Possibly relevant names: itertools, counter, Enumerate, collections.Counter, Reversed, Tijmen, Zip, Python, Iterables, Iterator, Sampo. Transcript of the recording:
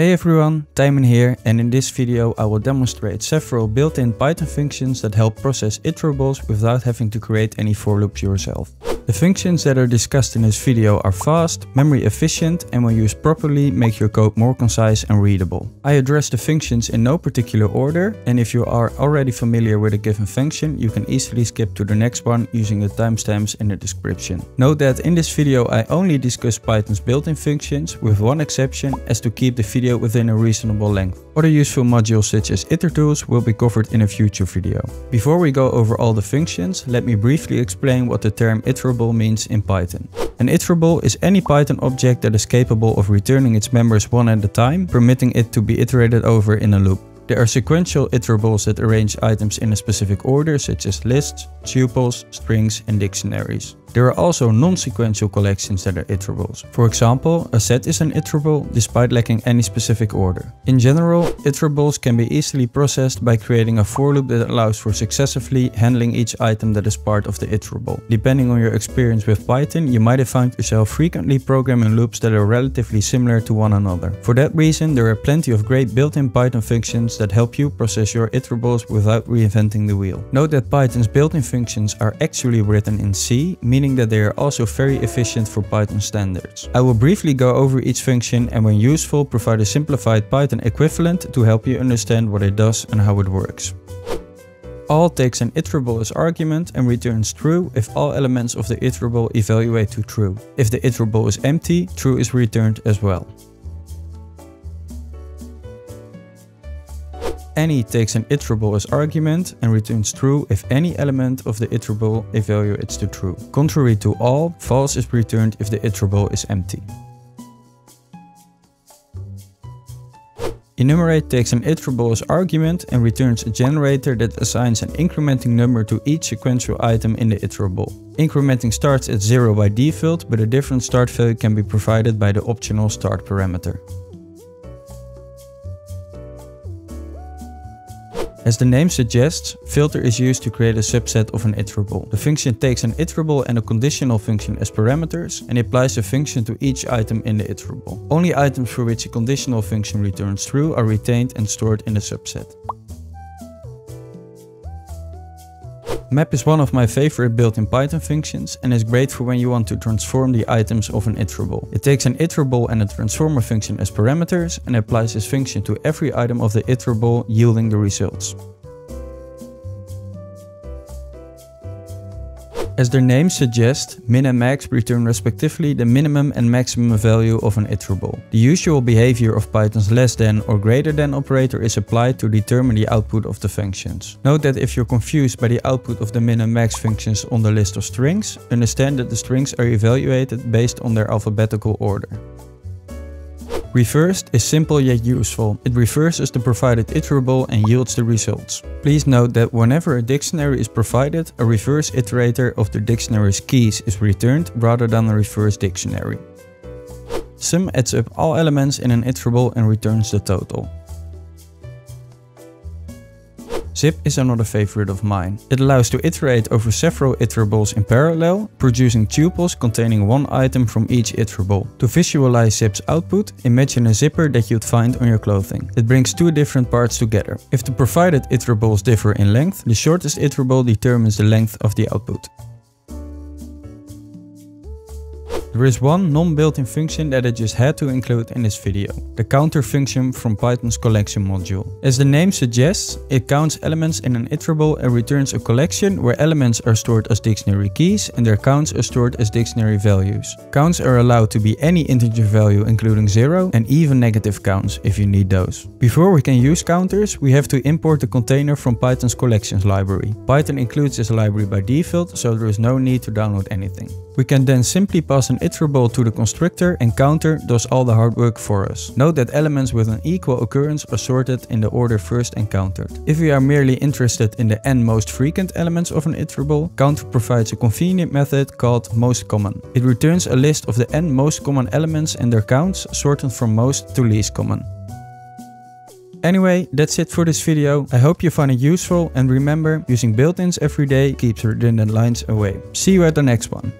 Hey everyone, Tijmen here, and in this video I will demonstrate several built-in Python functions that help process iterables without having to create any for loops yourself. The functions that are discussed in this video are fast, memory efficient, and when used properly make your code more concise and readable. I address the functions in no particular order, and if you are already familiar with a given function, you can easily skip to the next one using the timestamps in the description. Note that in this video I only discuss Python's built-in functions, with one exception, as to keep the video within a reasonable length. Other useful modules such as itertools will be covered in a future video. Before we go over all the functions, let me briefly explain what the term iterable means in Python. An iterable is any Python object that is capable of returning its members one at a time, permitting it to be iterated over in a loop. There are sequential iterables that arrange items in a specific order, such as lists, tuples, strings, and dictionaries. There are also non-sequential collections that are iterables. For example, a set is an iterable despite lacking any specific order. In general, iterables can be easily processed by creating a for loop that allows for successively handling each item that is part of the iterable. Depending on your experience with Python, you might have found yourself frequently programming loops that are relatively similar to one another. For that reason, there are plenty of great built-in Python functions that help you process your iterables without reinventing the wheel. Note that Python's built-in functions are actually written in C, meaning that they are also very efficient for Python standards. I will briefly go over each function and, when useful, provide a simplified Python equivalent to help you understand what it does and how it works. All takes an iterable as argument and returns true if all elements of the iterable evaluate to true. If the iterable is empty, true is returned as well. Any takes an iterable as argument and returns true if any element of the iterable evaluates to true. Contrary to all, false is returned if the iterable is empty. Enumerate takes an iterable as argument and returns a generator that assigns an incrementing number to each sequential item in the iterable. Incrementing starts at 0 by default, but a different start value can be provided by the optional start parameter. As the name suggests, filter is used to create a subset of an iterable. The function takes an iterable and a conditional function as parameters and applies a function to each item in the iterable. Only items for which a conditional function returns true are retained and stored in the subset. Map is one of my favorite built-in Python functions and is great for when you want to transform the items of an iterable. It takes an iterable and a transformer function as parameters and applies this function to every item of the iterable, yielding the results. As their name suggests, min and max return respectively the minimum and maximum value of an iterable. The usual behavior of Python's less than or greater than operator is applied to determine the output of the functions. Note that if you're confused by the output of the min and max functions on the list of strings, understand that the strings are evaluated based on their alphabetical order. Reversed is simple yet useful. It reverses the provided iterable and yields the results. Please note that whenever a dictionary is provided, a reverse iterator of the dictionary's keys is returned rather than a reverse dictionary. Sum adds up all elements in an iterable and returns the total. Zip is another favorite of mine. It allows to iterate over several iterables in parallel, producing tuples containing one item from each iterable. To visualize Zip's output, imagine a zipper that you'd find on your clothing. It brings two different parts together. If the provided iterables differ in length, the shortest iterable determines the length of the output. There is one non-built-in function that I just had to include in this video. The counter function from Python's collection module. As the name suggests, it counts elements in an iterable and returns a collection where elements are stored as dictionary keys and their counts are stored as dictionary values. Counts are allowed to be any integer value including 0 and even negative counts if you need those. Before we can use counters, we have to import the container from Python's collections library. Python includes this library by default, so there is no need to download anything. We can then simply pass an iterable to the constructor and counter does all the hard work for us. Note that elements with an equal occurrence are sorted in the order first encountered. If we are merely interested in the n most frequent elements of an iterable, counter provides a convenient method called most common. It returns a list of the n most common elements and their counts, sorted from most to least common. Anyway, that's it for this video. I hope you find it useful, and remember, using built-ins every day keeps redundant lines away. See you at the next one.